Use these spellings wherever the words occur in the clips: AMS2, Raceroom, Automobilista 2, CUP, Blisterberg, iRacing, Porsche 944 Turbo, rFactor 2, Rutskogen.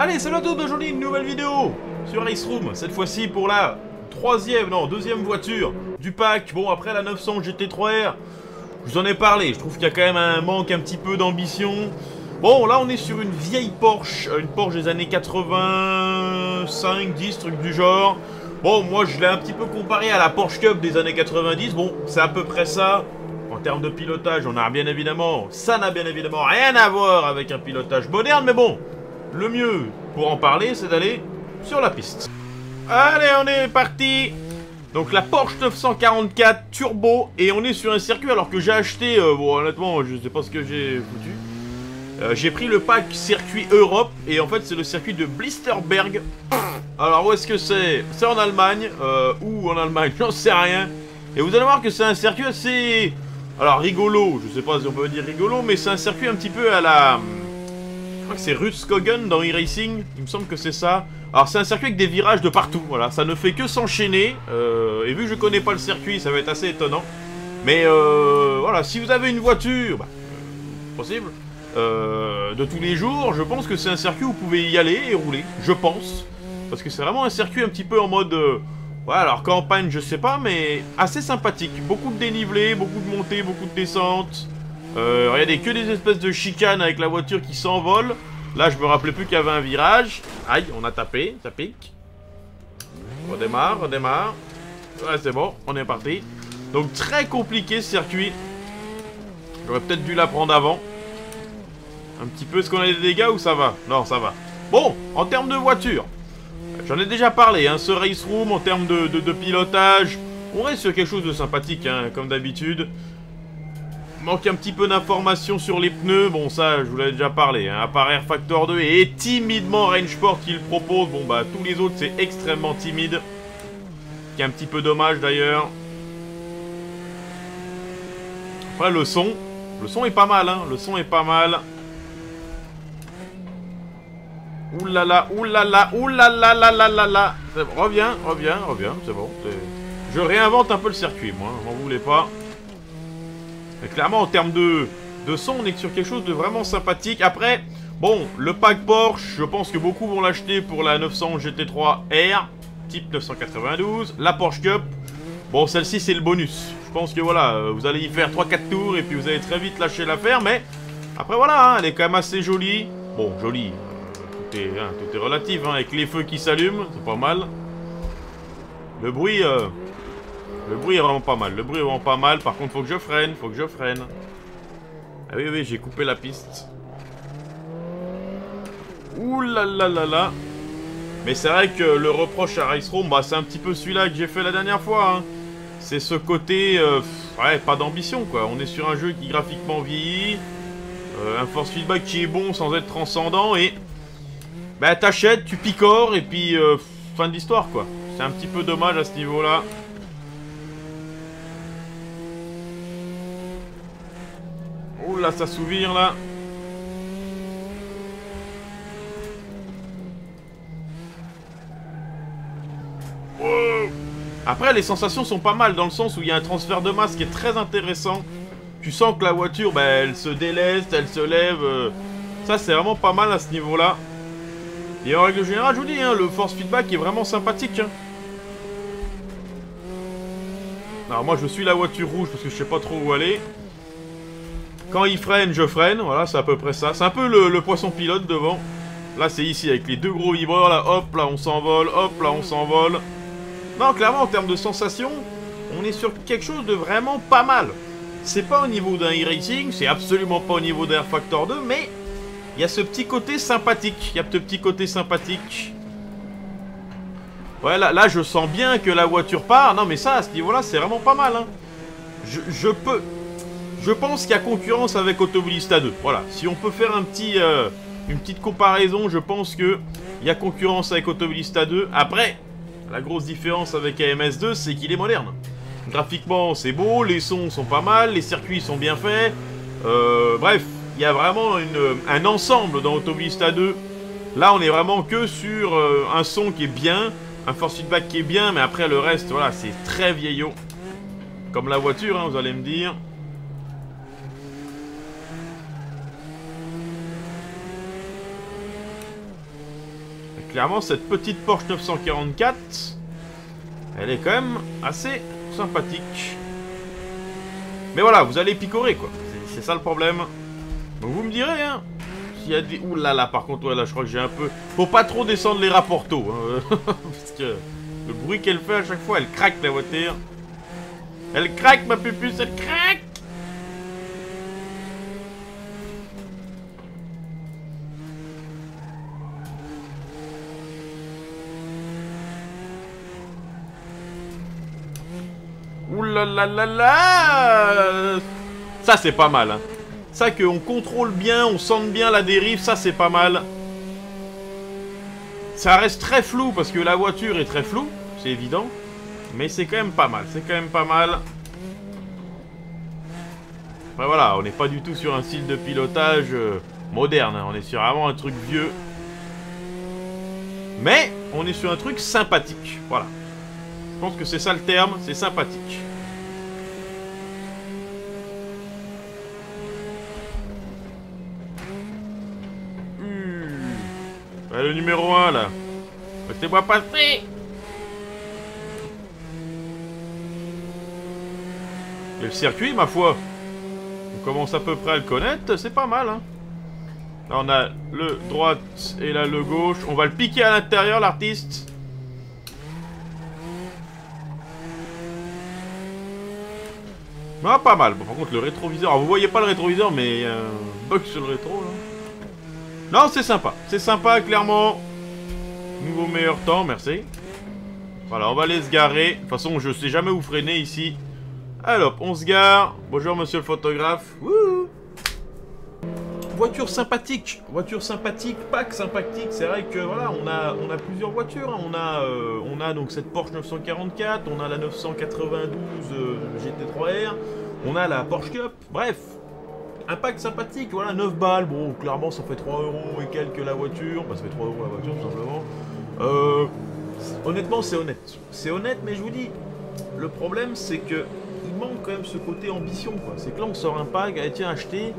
Allez, salut à tous, aujourd'hui une nouvelle vidéo sur Raceroom, cette fois-ci pour la deuxième voiture du pack. Bon, après la 900 GT3 R, je vous en ai parlé, je trouve qu'il y a quand même un manque un petit peu d'ambition. Bon, là on est sur une vieille Porsche, une Porsche des années 85, 10, truc du genre. Bon, moi je l'ai un petit peu comparé à la Porsche Cup des années 90, bon, c'est à peu près ça. En termes de pilotage, on a bien évidemment, ça n'a bien évidemment rien à voir avec un pilotage moderne, mais bon, le mieux pour en parler, c'est d'aller sur la piste. Allez, on est parti. Donc la Porsche 944 Turbo, et on est sur un circuit alors que j'ai acheté, bon honnêtement, je sais pas ce que j'ai foutu. J'ai pris le pack circuit Europe, et en fait c'est le circuit de Blisterberg. Alors où est-ce que c'est? C'est en Allemagne, ou en Allemagne, j'en sais rien. Et vous allez voir que c'est un circuit assez... alors rigolo, je sais pas si on peut dire rigolo, mais c'est un circuit un petit peu à la... je crois que c'est Rutskogen dans iRacing, il me semble que c'est ça. Alors c'est un circuit avec des virages de partout, voilà, ça ne fait que s'enchaîner. Et vu que je connais pas le circuit, ça va être assez étonnant. Mais voilà, si vous avez une voiture, bah, possible, de tous les jours, je pense que c'est un circuit où vous pouvez y aller et rouler, je pense. Parce que c'est vraiment un circuit un petit peu en mode, voilà, alors campagne, je sais pas, mais assez sympathique. Beaucoup de dénivelé, beaucoup de montées, beaucoup de descentes. Regardez, que des espèces de chicanes avec la voiture qui s'envole. Là, je me rappelais plus qu'il y avait un virage. Aïe, on a tapé, ça pique. Redémarre, redémarre. Ouais, c'est bon, on est parti. Donc, très compliqué ce circuit. J'aurais peut-être dû la prendre avant. Un petit peu, est-ce qu'on a des dégâts ou ça va? Non, ça va. Bon, en termes de voiture, j'en ai déjà parlé, hein, ce race room, en termes de pilotage, on reste sur quelque chose de sympathique, hein, comme d'habitude. Manque un petit peu d'informations sur les pneus, bon ça je vous l'avais déjà parlé, hein. À part rFactor 2 et timidement Rangeport qu'il propose, bon bah tous les autres c'est extrêmement timide, ce qui est un petit peu dommage d'ailleurs. Après le son est pas mal, hein, le son est pas mal. Oulala, oulala, oulala, la. Reviens, reviens, reviens, c'est bon. Je réinvente un peu le circuit, moi, hein, vous voulez pas. Mais clairement, en termes de son, on est sur quelque chose de vraiment sympathique. Après, bon, le pack Porsche, je pense que beaucoup vont l'acheter pour la 900 GT3 R, type 992. La Porsche Cup, bon, celle-ci, c'est le bonus. Je pense que, voilà, vous allez y faire 3-4 tours et puis vous allez très vite lâcher l'affaire. Mais, après, voilà, hein, elle est quand même assez jolie. Bon, jolie, tout est relatif, hein, avec les feux qui s'allument, c'est pas mal. Le bruit est vraiment pas mal, le bruit est vraiment pas mal. Par contre, faut que je freine, faut que je freine. Ah oui, oui, j'ai coupé la piste. Ouh là là là là. Mais c'est vrai que le reproche à Raceroom, bah, c'est un petit peu celui-là que j'ai fait la dernière fois, hein. C'est ce côté, ouais, pas d'ambition, quoi. On est sur un jeu qui graphiquement vieillit, un force feedback qui est bon sans être transcendant, et bah, t'achètes, tu picores, et puis fin de l'histoire, quoi. C'est un petit peu dommage à ce niveau-là. Oula, ça s'ouvre là. Wow. Après, les sensations sont pas mal dans le sens où il y a un transfert de masse qui est très intéressant. Tu sens que la voiture, bah, elle se déleste, elle se lève. Ça, c'est vraiment pas mal à ce niveau-là. Et en règle générale, je vous dis, hein, le force feedback est vraiment sympathique, hein. Alors moi, je suis la voiture rouge parce que je sais pas trop où aller. Quand il freine, je freine. Voilà, c'est à peu près ça. C'est un peu le poisson pilote devant. Là, c'est ici avec les deux gros vibreurs. Là, hop, là, on s'envole. Hop, là, on s'envole. Non, clairement, en termes de sensation, on est sur quelque chose de vraiment pas mal. C'est pas au niveau d'un e-racing. C'est absolument pas au niveau d'un rFactor 2, mais... il y a ce petit côté sympathique. Il y a ce petit côté sympathique. Ouais, là, je sens bien que la voiture part. Non, mais ça, à ce niveau-là, c'est vraiment pas mal, hein. Je pense qu'il y a concurrence avec Automobilista 2. Voilà. Si on peut faire un petit, une petite comparaison, je pense qu'il y a concurrence avec Automobilista 2. Après, la grosse différence avec AMS2, c'est qu'il est moderne. Graphiquement, c'est beau. Les sons sont pas mal. Les circuits sont bien faits. Bref. Il y a vraiment un ensemble dans Automobilista 2. Là, on est vraiment que sur un son qui est bien, un force feedback qui est bien, mais après le reste, voilà, c'est très vieillot. Comme la voiture, hein, vous allez me dire. clairement, cette petite Porsche 944, elle est quand même assez sympathique. Mais voilà, vous allez picorer, quoi. C'est ça le problème. Donc vous me direz, hein. S'il y a des... Ouh là là, par contre, ouais, là, je crois que j'ai un peu... Faut pas trop descendre les rapports tôt, hein. Parce que le bruit qu'elle fait à chaque fois, elle craque la voiture. Elle craque, ma pupuce, elle craque. Ouh là là. Ça c'est pas mal, hein. Ça qu'on contrôle bien, on sente bien la dérive, ça c'est pas mal. Ça reste très flou parce que la voiture est très floue, c'est évident. Mais c'est quand même pas mal, c'est quand même pas mal. Enfin voilà, on n'est pas du tout sur un style de pilotage moderne, hein. On est sur vraiment un truc vieux. Mais on est sur un truc sympathique, voilà. Je pense que c'est ça le terme, c'est sympathique. Ouais, le numéro 1 là. Laissez-moi passer. Et le circuit, ma foi. On commence à peu près à le connaître, c'est pas mal, hein. Là on a le droite et là le gauche. On va le piquer à l'intérieur, l'artiste. Ah, pas mal. Bon, par contre, le rétroviseur... Alors, vous voyez pas le rétroviseur, mais il y a un bug sur le rétro, là. Non, c'est sympa. C'est sympa, clairement. Nouveau meilleur temps, merci. Voilà, on va aller se garer. De toute façon, je sais jamais où freiner ici. Alors, on se gare. Bonjour, monsieur le photographe. Wouhou. Voiture sympathique. Voiture sympathique, pack sympathique. C'est vrai que, voilà, on a plusieurs voitures. On a donc cette Porsche 944. On a la 992 GT3 R. On a la Porsche Cup, bref, un pack sympathique, voilà, 9 balles, bon, clairement, ça fait 3 € et quelques la voiture, bah, ça fait 3 € la voiture, tout simplement. Honnêtement, c'est honnête. C'est honnête, mais je vous dis, le problème, c'est que il manque quand même ce côté ambition, quoi. C'est que là, on sort un pack, allez, tiens, acheter,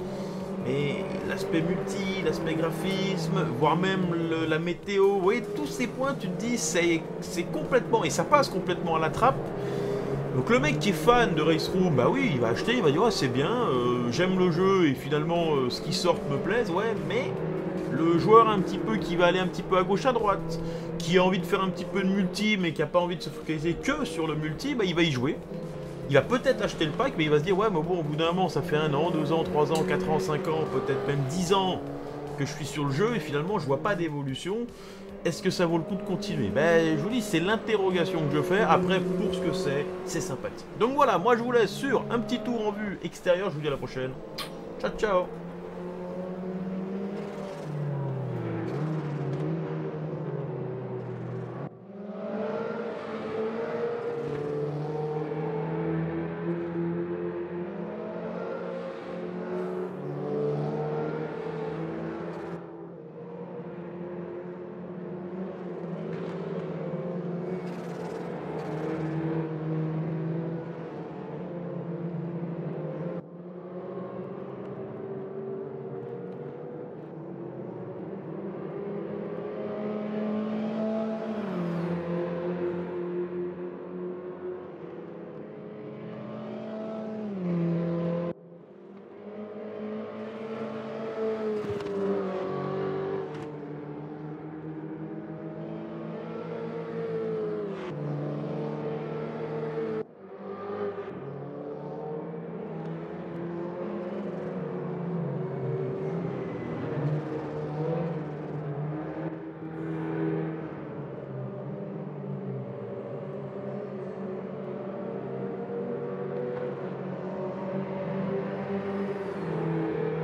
mais l'aspect multi, l'aspect graphisme, voire même la météo, vous voyez, tous ces points, tu te dis, c'est complètement, et ça passe complètement à la trappe. Donc le mec qui est fan de Raceroom, bah oui, il va acheter, il va dire, ouais, c'est bien, j'aime le jeu et finalement ce qui sort me plaise, ouais, mais le joueur un petit peu qui va aller un petit peu à gauche, à droite, qui a envie de faire un petit peu de multi, mais qui n'a pas envie de se focaliser que sur le multi, bah il va y jouer. Il va peut-être acheter le pack, mais il va se dire, ouais, mais bon, au bout d'un moment, ça fait 1 an, 2 ans, 3 ans, 4 ans, 5 ans, peut-être même 10 ans que je suis sur le jeu et finalement je vois pas d'évolution. Est-ce que ça vaut le coup de continuer? Ben, je vous dis, c'est l'interrogation que je fais. Après, pour ce que c'est sympathique. Donc voilà, moi je vous laisse sur un petit tour en vue extérieure. Je vous dis à la prochaine. Ciao, ciao.